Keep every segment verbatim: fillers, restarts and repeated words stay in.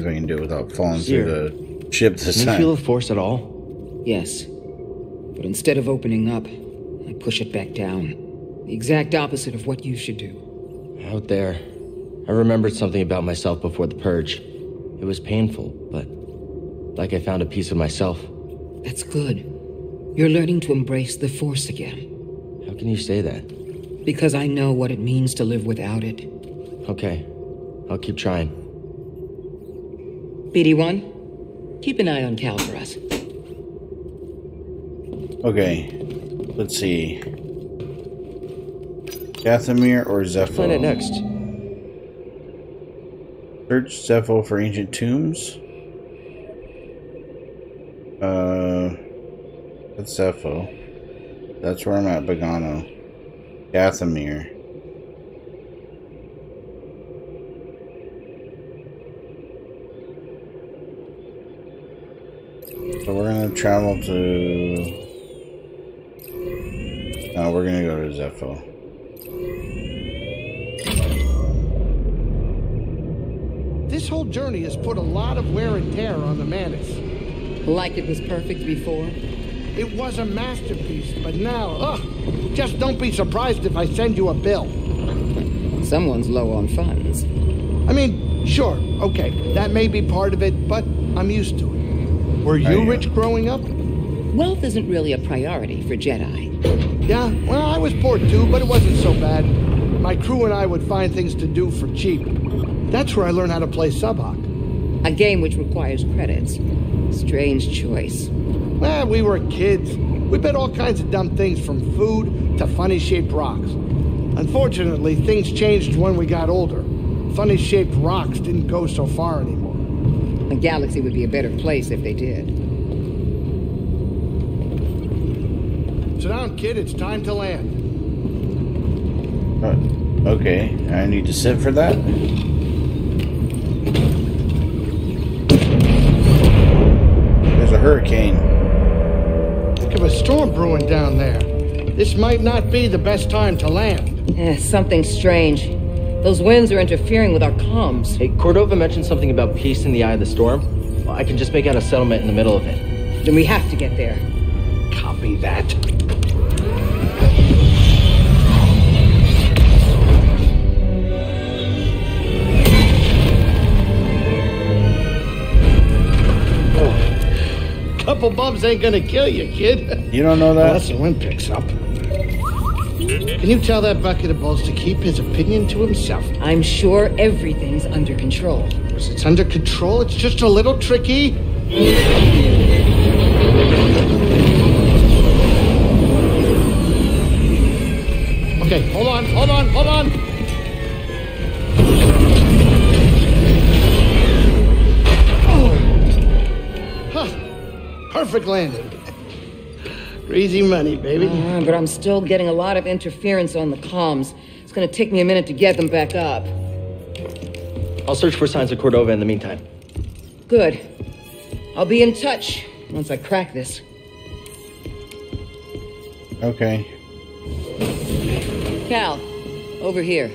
see if I can do it without falling Here. through the ship this Can time. Do you feel the force at all? Yes. But instead of opening up, I push it back down. The exact opposite of what you should do. Out there, I remembered something about myself before the purge. It was painful, but like I found a piece of myself. That's good. You're learning to embrace the force again. How can you say that? Because I know what it means to live without it. Okay. I'll keep trying. B D one, keep an eye on Cal for us. Okay. Let's see. Dathomir or Zeffo? Planet next. Search Zeffo for ancient tombs. Uh, that's Zeffo. That's where I'm at, Bogano. Dathomir. So we're gonna travel to. No, we're gonna go to Zeffo. This whole journey has put a lot of wear and tear on the Mantis. Like it was perfect before? It was a masterpiece, but now, ugh, just don't be surprised if I send you a bill. Someone's low on funds. I mean, sure, okay, that may be part of it, but I'm used to it. Were you rich growing up? Wealth isn't really a priority for Jedi. Yeah, well, I was poor too, but it wasn't so bad. My crew and I would find things to do for cheap. That's where I learned how to play sabacc. A game which requires credits. Strange choice. Well, we were kids. We bet all kinds of dumb things, from food to funny-shaped rocks. Unfortunately, things changed when we got older. Funny-shaped rocks didn't go so far anymore. The galaxy would be a better place if they did. Sit down, kid. It's time to land. Uh, okay. I need to sit for that. Hurricane. Think of a storm brewing down there. This might not be the best time to land. Eh, something strange. Those winds are interfering with our comms. Hey, Cordova mentioned something about peace in the eye of the storm. Well, I can just make out a settlement in the middle of it. Then we have to get there. Copy that. Couple bumps ain't gonna kill you, kid. You don't know that? Unless the wind picks up. Can you tell that bucket of balls to keep his opinion to himself? I'm sure everything's under control. Because it's under control, it's just a little tricky. Okay, hold on, hold on, hold on. Perfect landing. Easy money, baby. Uh, but I'm still getting a lot of interference on the comms. It's gonna take me a minute to get them back up. I'll search for signs of Cordova in the meantime. Good. I'll be in touch once I crack this. Okay. Cal, over here.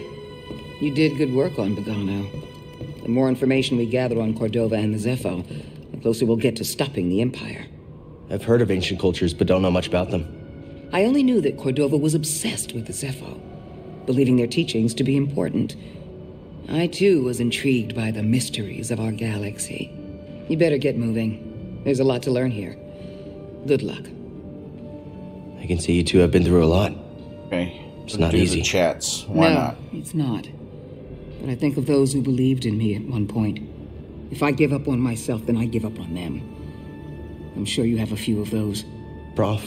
You did good work on Bogano. The more information we gather on Cordova and the Zeffo, the closer we'll get to stopping the Empire. I've heard of ancient cultures, but don't know much about them. I only knew that Cordova was obsessed with the Zeffo, believing their teachings to be important. I, too, was intrigued by the mysteries of our galaxy. You better get moving. There's a lot to learn here. Good luck. I can see you two have been through a lot. Okay. It's Let's not do easy. The chats. Why no, not? It's not. But I think of those who believed in me at one point. If I give up on myself, then I give up on them. I'm sure you have a few of those. Prof,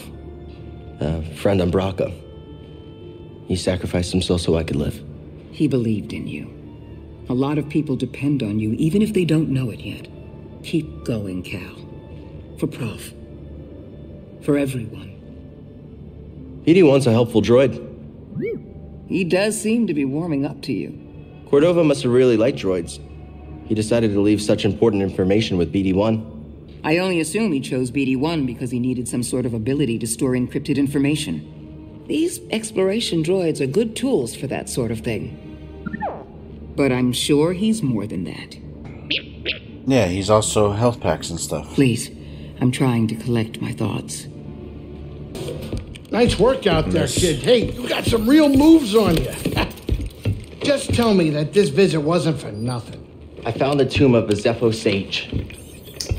a friend on Bracca. He sacrificed himself so I could live. He believed in you. A lot of people depend on you, even if they don't know it yet. Keep going, Cal. For Prof. For everyone. B D one's a helpful droid. He does seem to be warming up to you. Cordova must have really liked droids. He decided to leave such important information with B D one. I only assume he chose B D one because he needed some sort of ability to store encrypted information. These exploration droids are good tools for that sort of thing. But I'm sure he's more than that. Yeah, he's also health packs and stuff. Please, I'm trying to collect my thoughts. Nice work out there, kid. Hey, you got some real moves on you. Just tell me that this visit wasn't for nothing. I found the tomb of a Zeffo sage.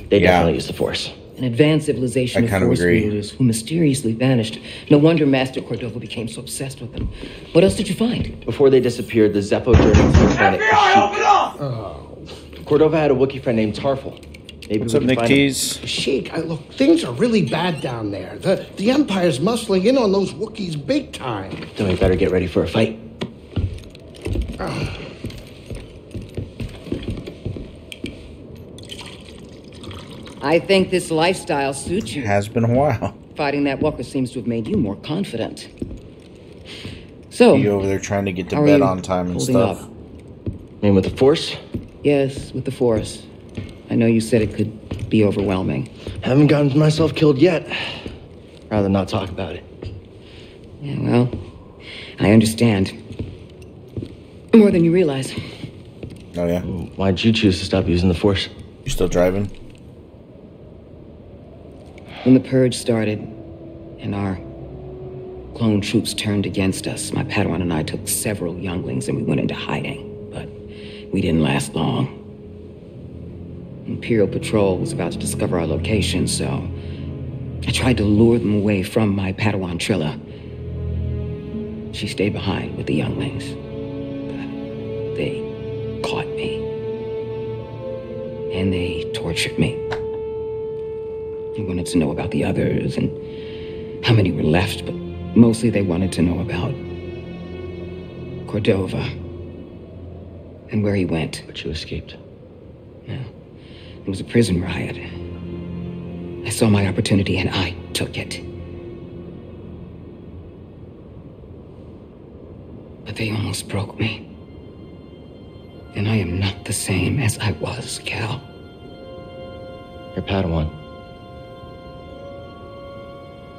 They yeah. definitely used the Force. An advanced civilization of Force wielders who mysteriously vanished. No wonder Master Cordova became so obsessed with them. What else did you find? Before they disappeared, the Zeffo journeyed to the planet. F B I, open up! Oh. Cordova had a Wookiee friend named Tarfful. Maybe What's up, Nick Tees? Sheik, I, look, things are really bad down there. The the Empire's muscling in on those Wookiees big time. Then we better get ready for a fight. Oh. I think this lifestyle suits you. It has been a while. Fighting that walker seems to have made you more confident. So you over there trying to get to bed on time and stuff. I mean, with the Force? Yes, with the Force. I know you said it could be overwhelming. Haven't gotten myself killed yet. Rather not talk about it. Yeah, well, I understand. More than you realize. Oh, yeah? Why'd you choose to stop using the Force? You still driving? When the Purge started, and our clone troops turned against us, my Padawan and I took several younglings and we went into hiding. But we didn't last long. Imperial Patrol was about to discover our location, so I tried to lure them away from my Padawan Trilla. She stayed behind with the younglings, but they caught me, and they tortured me. They wanted to know about the others and how many were left, but mostly they wanted to know about Cordova and where he went. But you escaped. Yeah. It was a prison riot. I saw my opportunity and I took it. But they almost broke me. And I am not the same as I was, Cal. Your Padawan.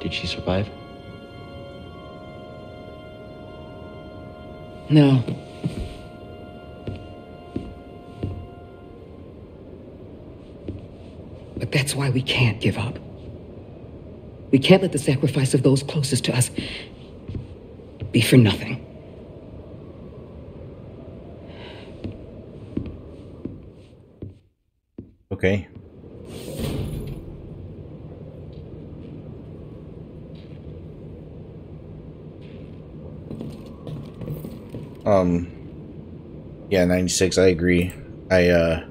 Did she survive? No. But that's why we can't give up. We can't let the sacrifice of those closest to us be for nothing. Okay. Um, yeah, ninety-six, I agree. I, uh...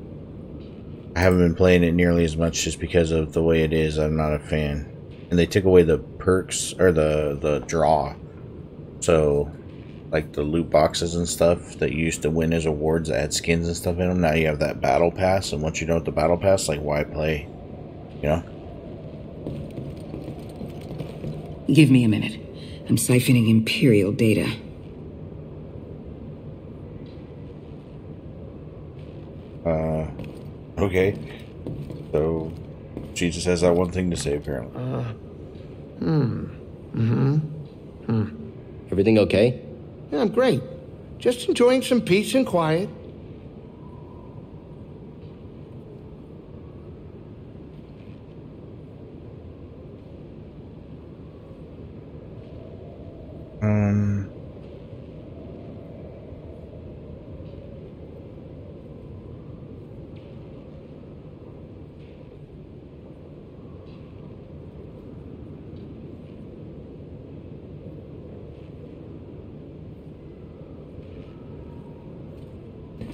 I haven't been playing it nearly as much just because of the way it is. I'm not a fan. And they took away the perks or the, the draw. So, like the loot boxes and stuff that you used to win as awards that had skins and stuff in them. Now you have that battle pass. And once you know the battle pass, like, why play? You know? Give me a minute. I'm siphoning Imperial data. Uh... Okay, so she just has that one thing to say, apparently. Uh, hmm. Mm-hmm. Hmm. Everything okay? Yeah, I'm great. Just enjoying some peace and quiet. Um...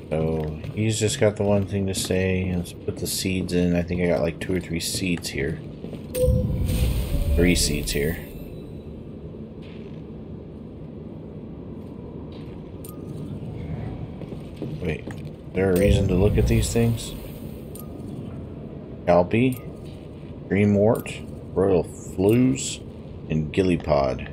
So he's just got the one thing to say. Let's put the seeds in. I think I got like two or three seeds here. Three seeds here. Wait, is there a reason to look at these things? Calpy, Dreamwort, Royal Flues, and Gillipod.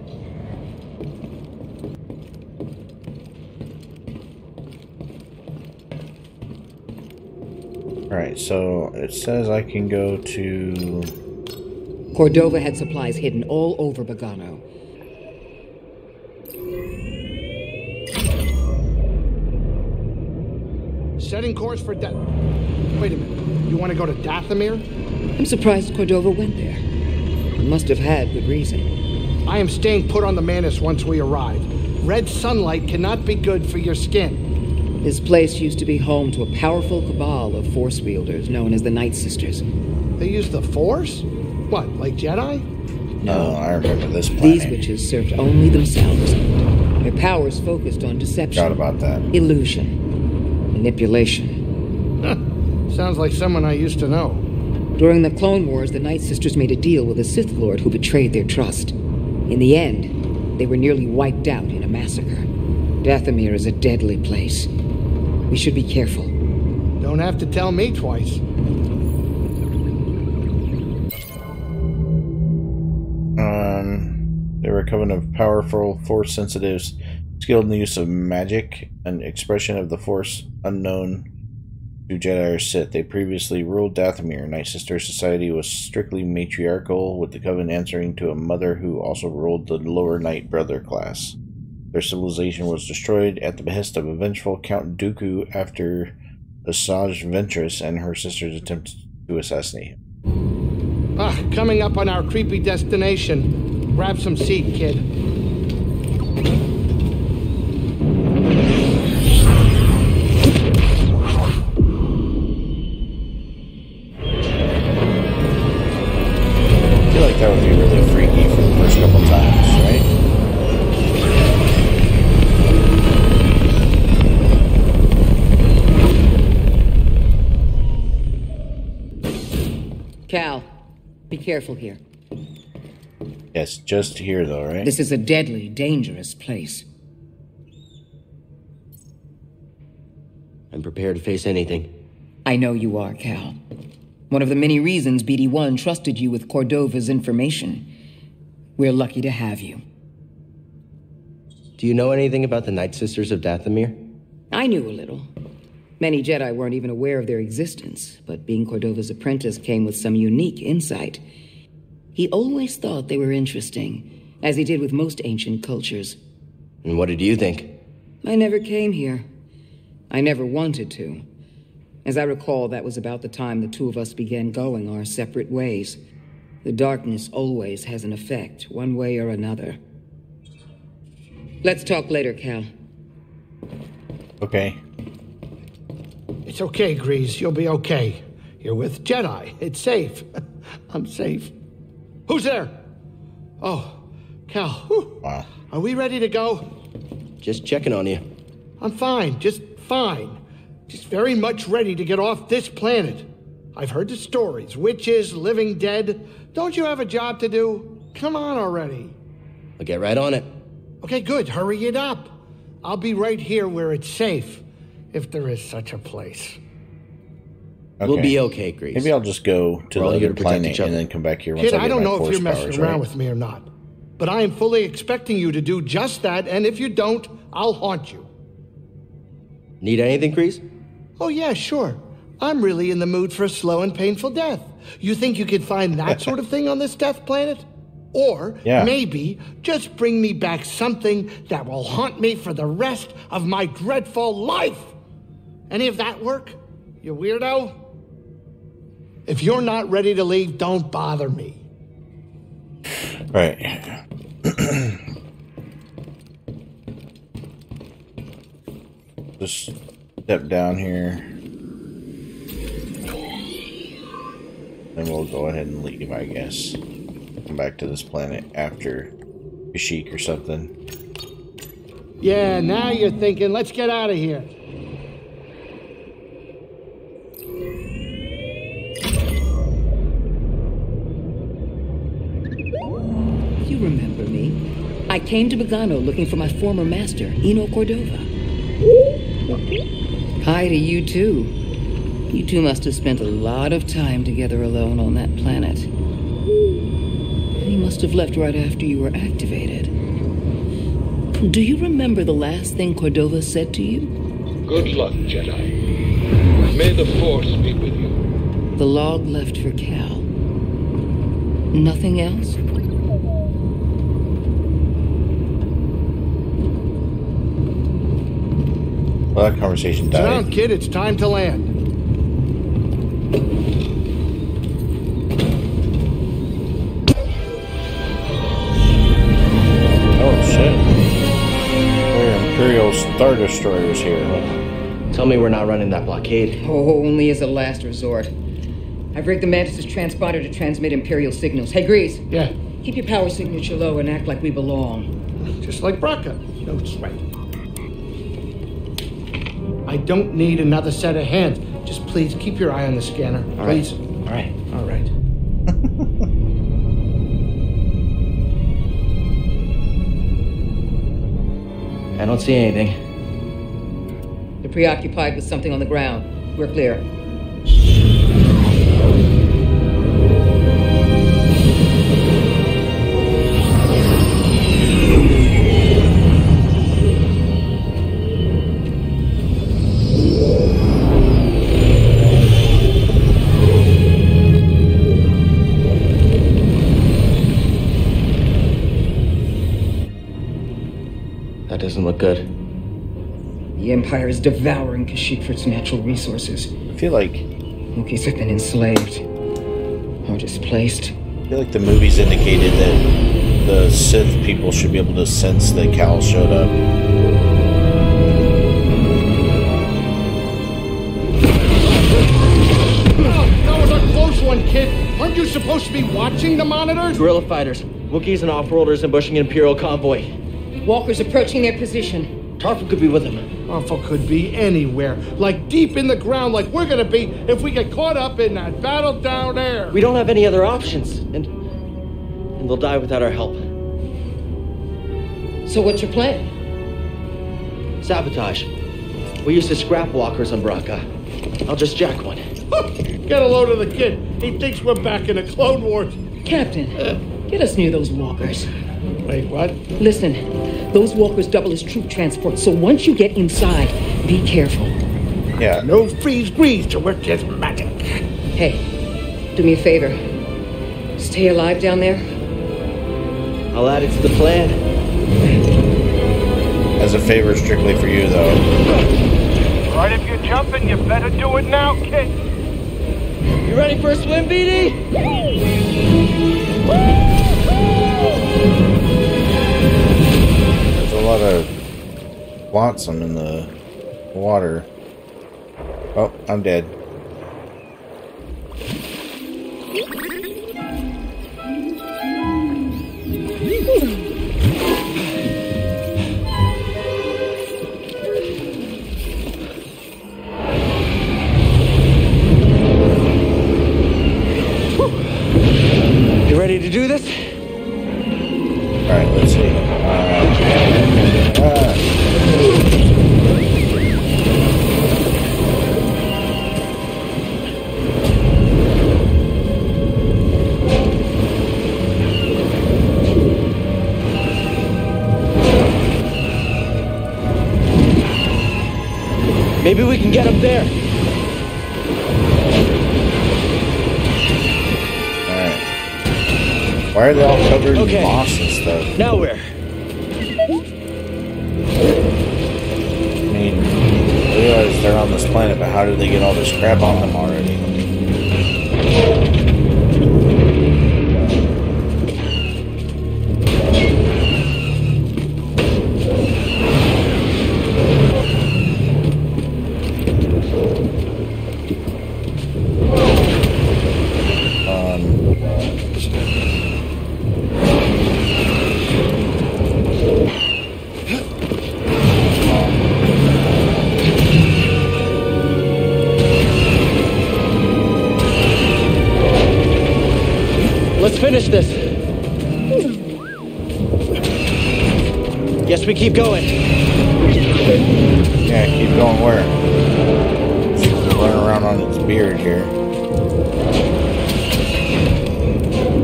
Alright, so it says I can go to... Cordova had supplies hidden all over Bogano. Setting course for death. Wait a minute. You want to go to Dathomir? I'm surprised Cordova went there. He must have had good reason. I am staying put on the Mantis once we arrive. Red sunlight cannot be good for your skin. This place used to be home to a powerful cabal of Force wielders known as the Nightsisters. They used the Force? What, like Jedi? No, oh, I remember this planet. These witches served only themselves. Their powers focused on deception. Forgot about that. Illusion. Manipulation. Huh. Sounds like someone I used to know. During the Clone Wars, the Nightsisters made a deal with a Sith Lord who betrayed their trust. In the end, they were nearly wiped out in a massacre. Dathomir is a deadly place. We should be careful. Don't have to tell me twice. Um, they were a coven of powerful Force sensitives, skilled in the use of magic, an expression of the Force unknown to Jedi or Sith. They previously ruled Dathomir. Nightsister society was strictly matriarchal, with the coven answering to a mother who also ruled the lower Knight Brother class. Their civilization was destroyed at the behest of a vengeful Count Dooku after Asajj Ventress and her sister's attempt to assassinate him. Ah, coming up on our creepy destination. Grab some seed, kid. I feel like that would be really freaky for the first couple times, right? Cal, be careful here. Yes, just here though, right? This is a deadly, dangerous place. I'm prepared to face anything. I know you are, Cal. One of the many reasons B D one trusted you with Cordova's information. We're lucky to have you. Do you know anything about the Nightsisters of Dathomir? I knew a little. Many Jedi weren't even aware of their existence, but being Cordova's apprentice came with some unique insight. He always thought they were interesting, as he did with most ancient cultures. And what did you think? I never came here. I never wanted to. As I recall, that was about the time the two of us began going our separate ways. The darkness always has an effect, one way or another. Let's talk later, Cal. Okay. It's okay, Grease. You'll be okay. You're with Jedi. It's safe. I'm safe. Who's there? Oh, Cal. Wow. Are we ready to go? Just checking on you. I'm fine. Just fine. Just very much ready to get off this planet. I've heard the stories. Witches, living dead. Don't you have a job to do? Come on already. I'll get right on it. Okay, good. Hurry it up. I'll be right here where it's safe. If there is such a place. Okay. We'll be okay, Grease. Maybe I'll just go to the other planet and then come back here once I get my Force powers, right? Kid, I don't know if you're messing around with me or not, but I am fully expecting you to do just that, and if you don't, I'll haunt you. Need anything, Grease? Oh, yeah, sure. I'm really in the mood for a slow and painful death. You think you could find that sort of thing on this death planet? Or yeah. Maybe just bring me back something that will haunt me for the rest of my dreadful life. Any of that work, you weirdo? If you're not ready to leave, don't bother me. Right. Just step down here. Then we'll go ahead and leave, I guess. Come back to this planet after Kashyyyk or something. Yeah, now you're thinking, let's get out of here. I came to Bogano looking for my former master, Eno Cordova. Hi to you too. You two must have spent a lot of time together alone on that planet. He must have left right after you were activated. Do you remember the last thing Cordova said to you? Good luck, Jedi. May the Force be with you. The log left for Cal. Nothing else? Well, that conversation died. Sit down, kid. It's time to land. Star Destroyers here. Tell me we're not running that blockade. Oh, only as a last resort. I've rigged the Mantis' transponder to transmit Imperial signals. Hey, Grease. Yeah? Keep your power signature low and act like we belong. Just like Bracca. No sweat. I don't need another set of hands. Just please keep your eye on the scanner. All please. Right. All right. All right. I don't see anything. They're preoccupied with something on the ground. We're clear. Doesn't look good. The Empire is devouring Kashyyyk for its natural resources. I feel like... Wookiees have been enslaved. Or displaced. I feel like the movies indicated that the Sith people should be able to sense that Cal showed up. That was a close one, kid! Aren't you supposed to be watching the monitors? Guerrilla fighters. Wookiees and off-worlders ambushing an Imperial convoy. Walker's approaching their position. Tarfful could be with him. Tarfful could be anywhere. Like deep in the ground, like we're gonna be if we get caught up in that battle down there. We don't have any other options, and and they'll die without our help. So what's your plan? Sabotage. We used to scrap walkers on Bracca. I'll just jack one. Get a load of the kid. He thinks we're back in the Clone Wars. Captain, uh, get us near those walkers. Wait, what? Listen, those walkers double as troop transport, so once you get inside, be careful. Yeah, no freeze grease to work his magic. Hey, do me a favor. Stay alive down there. I'll add it to the plan. As a favor strictly for you, though. Right, if you're jumping, you better do it now, kid. You ready for a swim, B D? Yay! Woo! There's a lot of Watson in the water. Oh, I'm dead. You ready to do this? Alright, let's see. Uh, uh. Maybe we can get up there. Alright. Why are they all covered okay. in moss? Though. Now where? I mean, I realize they're on this planet, but how did they get all this crap on them already? Finish this. Yes, we keep going. Yeah, keep going where? Run around on its beard here.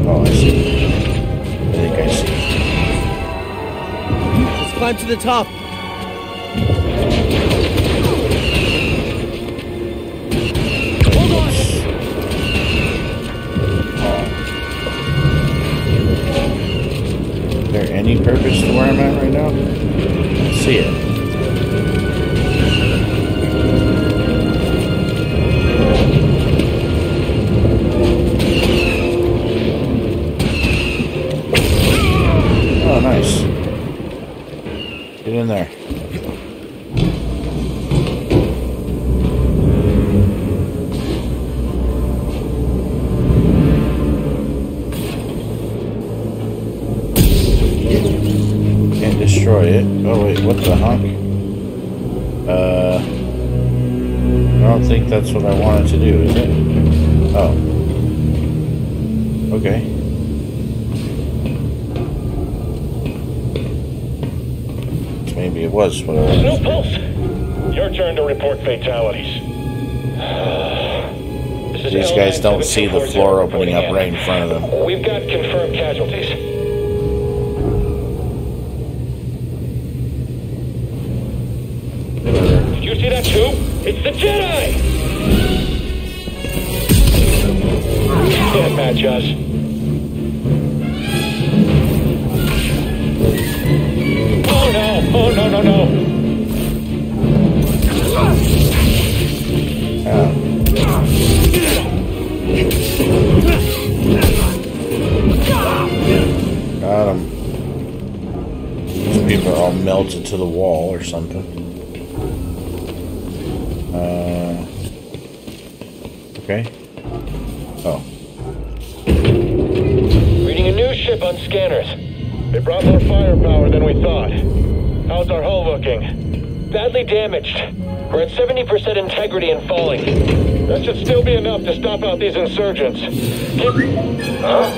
Oh, I see. I think I see. Let's climb to the top. Any purpose to where I'm at right now? I see it. Oh, nice. Get in there. destroy it. Oh wait, what the heck? Uh, I don't think that's what I wanted to do, is it? Oh. Okay. Maybe it was what I wanted. No pulse. Your turn to report fatalities. These guys don't see the floor opening up right in front of them. We've got confirmed casualties. You see that too? It's the Jedi! You can't match us. Oh no! Oh no no no! Um. Got him. These people are all melted to the wall or something. Uh, okay. Oh. Reading a new ship on scanners. They brought more firepower than we thought. How's our hull looking? Badly damaged. We're at seventy percent integrity and falling. That should still be enough to stop out these insurgents. Get... Huh?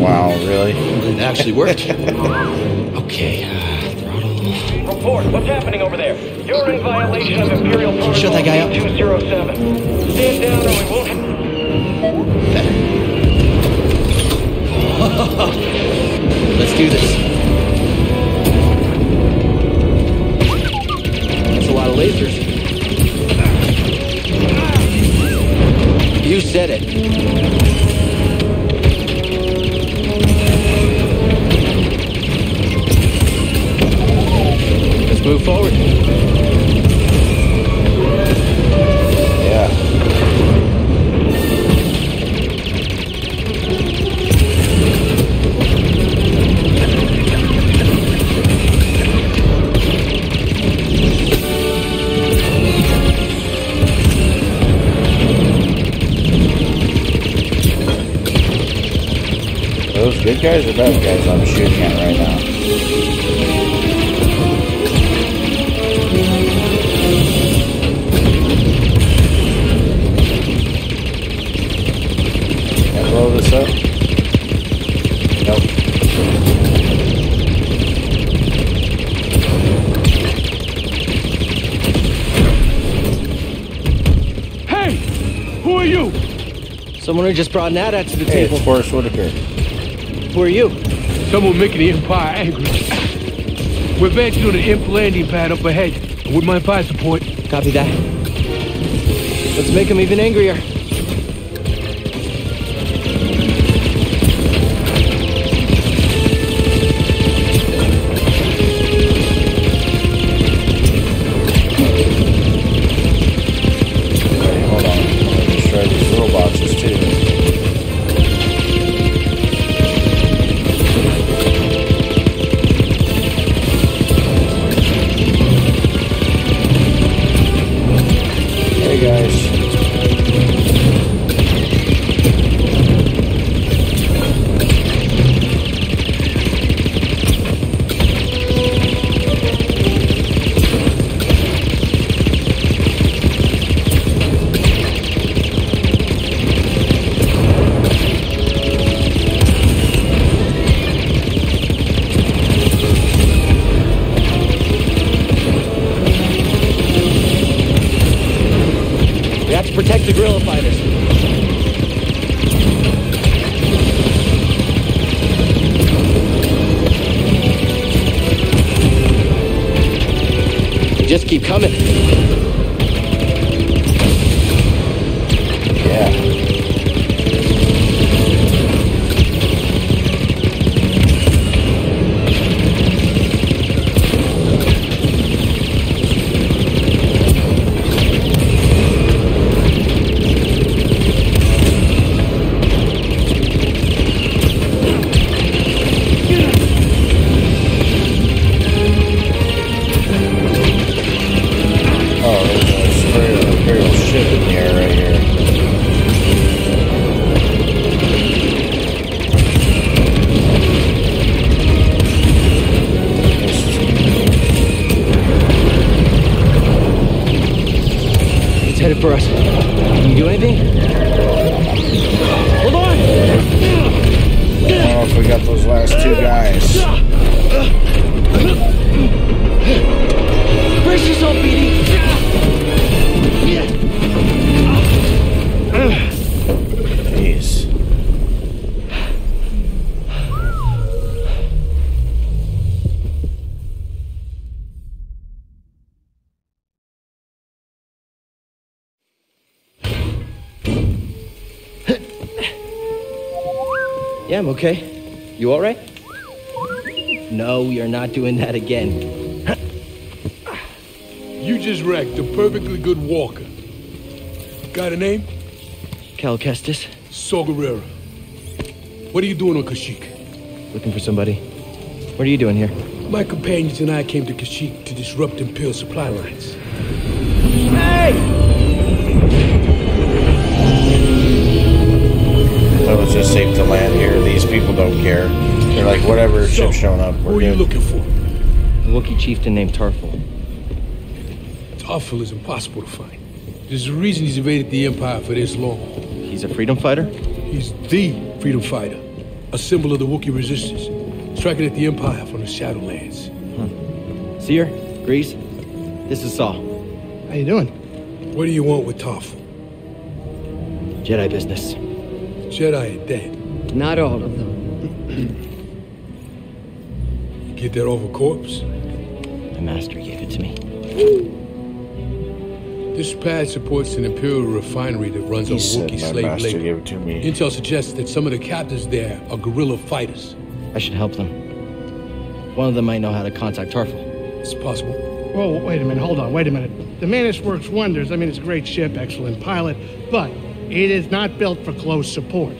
Wow, really? It actually worked. Okay. Report, what's happening over there? You're in violation of Imperial Protocol. Shut that guy up. two oh seven. Stand down or we won't. Let's do this. That's a lot of lasers. You said it. Move forward. Yeah. Those good guys or bad guys I'm shooting at right now? Blow this up? Nope. Hey! Who are you? Someone who just brought Nada to the hey, table. It's Forrest Whitaker. Who are you? Someone making the Empire angry. We're back to the imp landing pad up ahead with my fire support. Copy that. Let's make them even angrier. Keep coming. headed for us. Can you do anything? Hold on! I don't know if we got those last two guys. Brace yourself, B D! Jeez. Yeah, I'm okay. You all right? No, you're not doing that again. You just wrecked a perfectly good walker. Got a name? Cal Kestis. Saw Gerrera. What are you doing on Kashyyyk? Looking for somebody. What are you doing here? My companions and I came to Kashyyyk to disrupt Imperial supply lines. Hey! So it's just safe to land here. These people don't care. They're like, whatever, so, ship's showing up. We're who are you looking for? A Wookiee chieftain named Tarfful. Tarfful is impossible to find. There's a reason he's evaded the Empire for this long. He's a freedom fighter? He's the freedom fighter. A symbol of the Wookiee resistance. Striking at the Empire from the Shadowlands. Huh. Seer, Grease, this is Saw. How you doing? What do you want with Tarfful? Jedi business. Jedi are dead. Not all of them. You get that off a corpse? The Master gave it to me. This pad supports an Imperial refinery that runs he on Wookiee slave labor. Intel suggests that some of the captives there are guerrilla fighters. I should help them. One of them might know how to contact Tarfful. It's possible. Well, wait a minute. Hold on. Wait a minute. The Mantis works wonders. I mean, it's a great ship, excellent pilot, but it is not built for close support.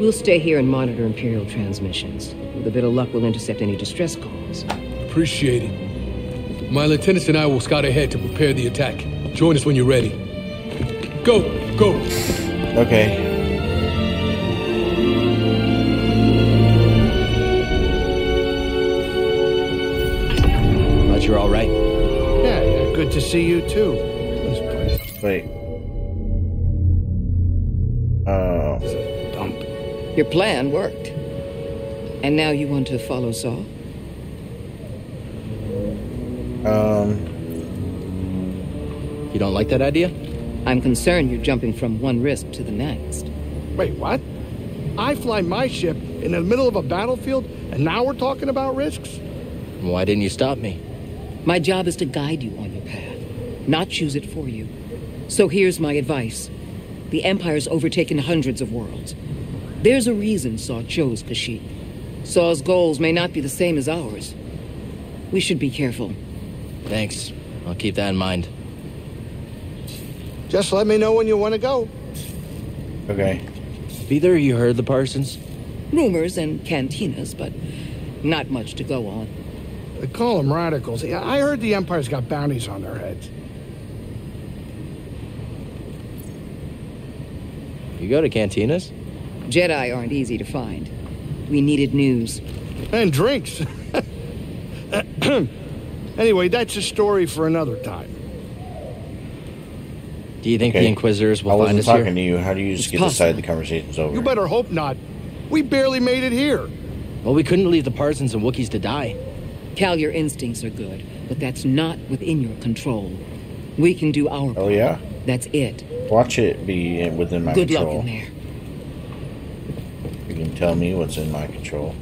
We'll stay here and monitor Imperial transmissions. With a bit of luck, we'll intercept any distress calls. Appreciate it. My lieutenants and I will scout ahead to prepare the attack. Join us when you're ready. Go, go. Okay. Glad you're all right. Yeah, yeah, good to see you too. Wait. Your plan worked. And now you want to follow Saw? Um... You don't like that idea? I'm concerned you're jumping from one risk to the next. Wait, what? I fly my ship in the middle of a battlefield, and now we're talking about risks? Why didn't you stop me? My job is to guide you on your path, not choose it for you. So here's my advice. The Empire's overtaken hundreds of worlds. There's a reason Saw chose Kashyyyk. Saw's goals may not be the same as ours. We should be careful. Thanks. I'll keep that in mind. Just let me know when you want to go. Okay. Have either of you heard the Parsons? Rumors and cantinas, but not much to go on. They call them radicals. I heard the Empire's got bounties on their heads. You go to cantinas? Jedi aren't easy to find. We needed news. And drinks. Anyway, that's a story for another time. Do you think okay. the Inquisitors will find us here? I wasn't talking to you. How do you just it's get possible. Aside the conversation's over? You better hope not. We barely made it here. Well, we couldn't leave the Parsons and Wookiees to die. Cal, your instincts are good, but that's not within your control. We can do our part. Oh, yeah? That's it. Watch it be within my good control. Good luck in there. You can tell me what's in my control.